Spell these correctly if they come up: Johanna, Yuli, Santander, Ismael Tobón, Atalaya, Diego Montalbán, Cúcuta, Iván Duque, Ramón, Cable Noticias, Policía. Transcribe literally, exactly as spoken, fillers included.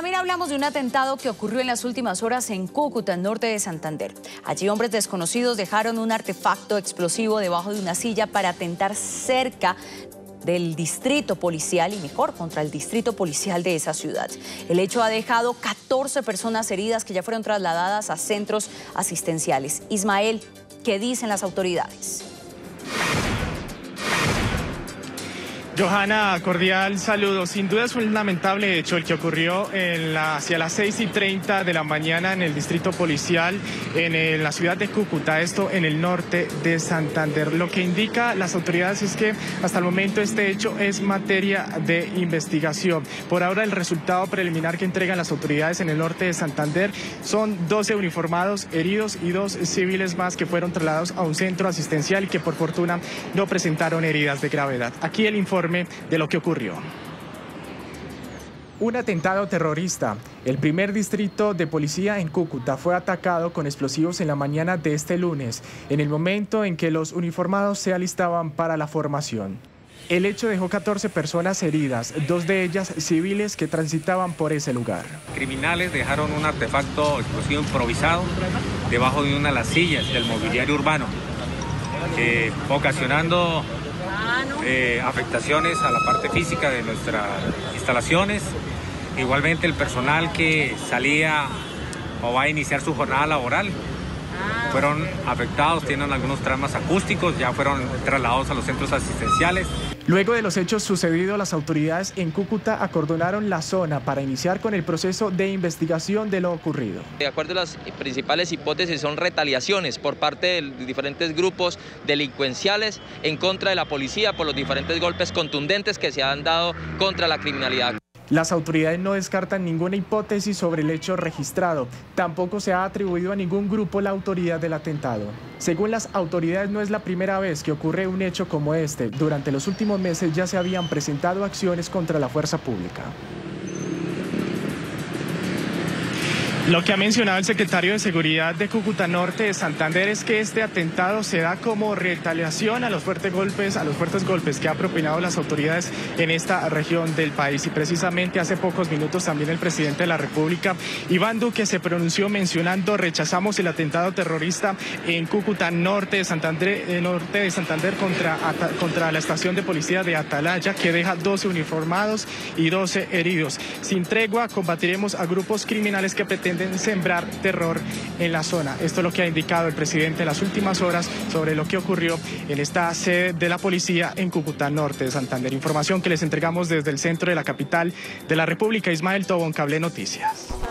También hablamos de un atentado que ocurrió en las últimas horas en Cúcuta, en norte de Santander. Allí hombres desconocidos dejaron un artefacto explosivo debajo de una silla para atentar cerca del distrito policial y mejor contra el distrito policial de esa ciudad. El hecho ha dejado catorce personas heridas que ya fueron trasladadas a centros asistenciales. Ismael, ¿qué dicen las autoridades? Johanna, cordial saludo. Sin duda es un lamentable hecho el que ocurrió en la, hacia las seis y treinta de la mañana en el distrito policial en, el, en la ciudad de Cúcuta, esto en el norte de Santander. Lo que indica las autoridades es que hasta el momento este hecho es materia de investigación. Por ahora el resultado preliminar que entregan las autoridades en el norte de Santander son doce uniformados heridos y dos civiles más que fueron trasladados a un centro asistencial y que por fortuna no presentaron heridas de gravedad. Aquí el informe de lo que ocurrió. Un atentado terrorista. El primer distrito de policía en Cúcuta fue atacado con explosivos en la mañana de este lunes, en el momento en que los uniformados se alistaban para la formación. El hecho dejó catorce personas heridas, dos de ellas civiles que transitaban por ese lugar. Criminales dejaron un artefacto explosivo improvisado debajo de una de las sillas del mobiliario urbano, eh, ocasionando Eh, afectaciones a la parte física de nuestras instalaciones. Igualmente el personal que salía o va a iniciar su jornada laboral fueron afectados, tienen algunos traumas acústicos, ya fueron trasladados a los centros asistenciales. Luego de los hechos sucedidos, las autoridades en Cúcuta acordonaron la zona para iniciar con el proceso de investigación de lo ocurrido. De acuerdo a las principales hipótesis, son retaliaciones por parte de diferentes grupos delincuenciales en contra de la policía por los diferentes golpes contundentes que se han dado contra la criminalidad. Las autoridades no descartan ninguna hipótesis sobre el hecho registrado. Tampoco se ha atribuido a ningún grupo la autoridad del atentado. Según las autoridades, no es la primera vez que ocurre un hecho como este. Durante los últimos meses ya se habían presentado acciones contra la fuerza pública. Lo que ha mencionado el secretario de Seguridad de Cúcuta Norte de Santander es que este atentado se da como retaliación a los fuertes golpes, a los fuertes golpes que han propinado las autoridades en esta región del país. Y precisamente hace pocos minutos también el presidente de la República, Iván Duque, se pronunció mencionando: rechazamos el atentado terrorista en Cúcuta Norte de Santander, norte de Santander contra, contra la estación de policía de Atalaya, que deja doce uniformados y doce heridos. Sin tregua combatiremos a grupos criminales que pretenden sembrar terror en la zona. Esto es lo que ha indicado el presidente en las últimas horas sobre lo que ocurrió en esta sede de la policía en Cúcuta Norte de Santander. Información que les entregamos desde el centro de la capital de la República. Ismael Tobón, Cable Noticias.